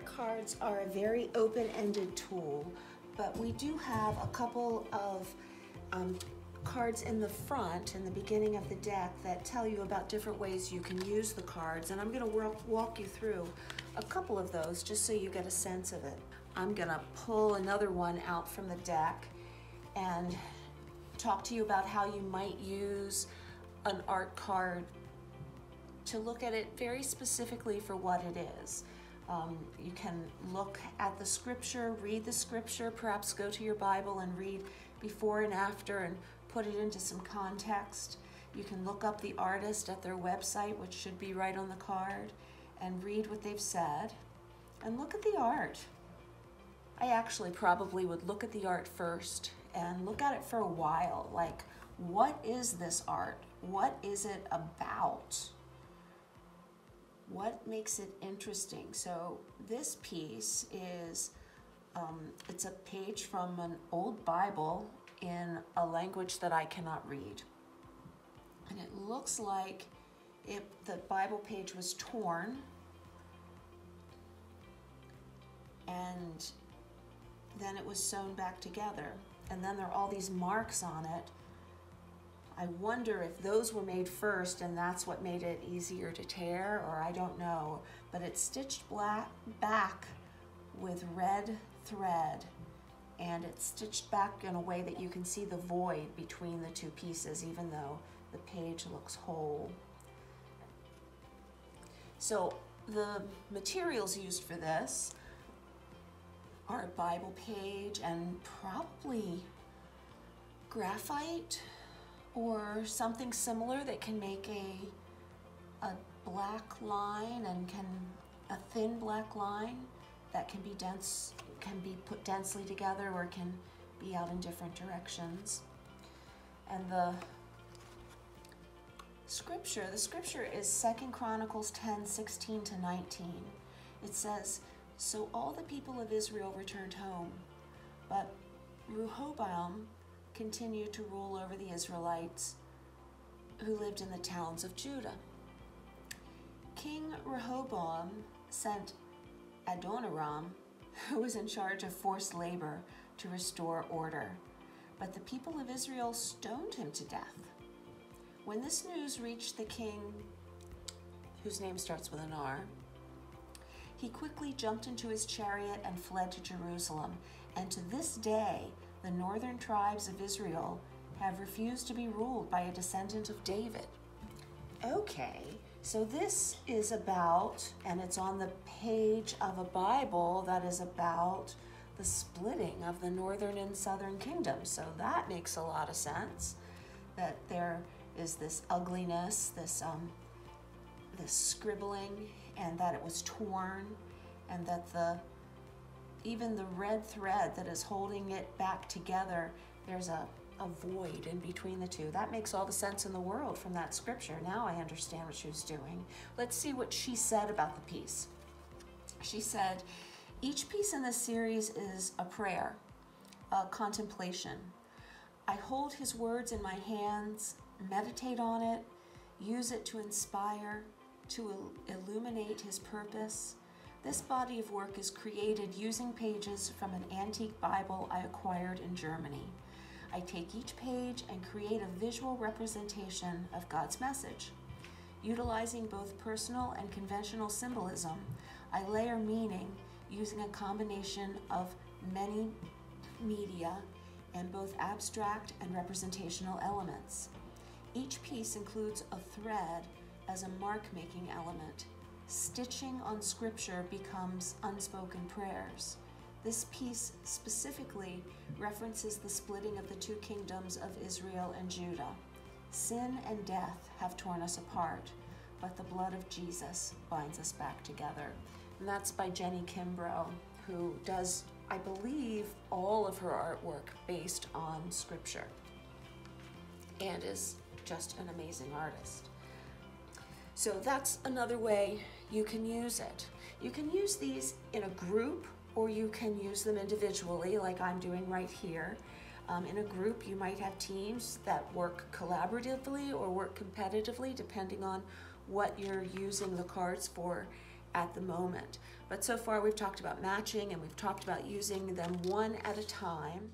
spirit cards are a very open-ended tool, but we do have a couple of cards in the front, in the beginning of the deck, that tell you about different ways you can use the cards, and I'm going to walk you through a couple of those just so you get a sense of it. I'm going to pull another one out from the deck and talk to you about how you might use an art card to look at it very specifically for what it is. You can look at the scripture, read the scripture, perhaps go to your Bible and read before and after and put it into some context. You can look up the artist at their website, which should be right on the card, and read what they've said, and look at the art. I actually probably would look at the art first and look at it for a while, like, what is this art? What is it about? What makes it interesting? So this piece is, it's a page from an old Bible in a language that I cannot read. And it looks like the Bible page was torn, and then it was sewn back together. And then there are all these marks on it. I wonder if those were made first and that's what made it easier to tear, or I don't know, but it's stitched back with red thread, and it's stitched back in a way that you can see the void between the two pieces, even though the page looks whole. So the materials used for this are a Bible page and probably graphite, or something similar that can make a black line, and a thin black line that can be dense, can be put densely together, or can be out in different directions. And the scripture is 2 Chronicles 10:16 to 19. It says, "So all the people of Israel returned home, but Rehoboam continued to rule over the Israelites who lived in the towns of Judah. King Rehoboam sent Adoniram, who was in charge of forced labor, to restore order, but the people of Israel stoned him to death. When this news reached the king, whose name starts with an R, he quickly jumped into his chariot and fled to Jerusalem, and to this day, the northern tribes of Israel have refused to be ruled by a descendant of David." Okay, so this is about, and it's on the page of a Bible that is about the splitting of the northern and southern kingdoms. So that makes a lot of sense, that there is this ugliness, this scribbling, and that it was torn, and that even the red thread that is holding it back together, there's a void in between the two. That makes all the sense in the world from that scripture. Now I understand what she was doing. Let's see what she said about the piece. She said, "Each piece in this series is a prayer, a contemplation. I hold his words in my hands, meditate on it, use it to inspire, to illuminate his purpose. This body of work is created using pages from an antique Bible I acquired in Germany. I take each page and create a visual representation of God's message. Utilizing both personal and conventional symbolism, I layer meaning using a combination of many media and both abstract and representational elements. Each piece includes a thread as a mark-making element. Stitching on scripture becomes unspoken prayers. This piece specifically references the splitting of the two kingdoms of Israel and Judah. Sin and death have torn us apart, but the blood of Jesus binds us back together." And that's by Jenny Kimbrough, who does, I believe, all of her artwork based on scripture, and is just an amazing artist. So that's another way you can use it. You can use these in a group, or you can use them individually, like I'm doing right here. In a group, you might have teams that work collaboratively or work competitively, depending on what you're using the cards for at the moment. But so far we've talked about matching and we've talked about using them one at a time.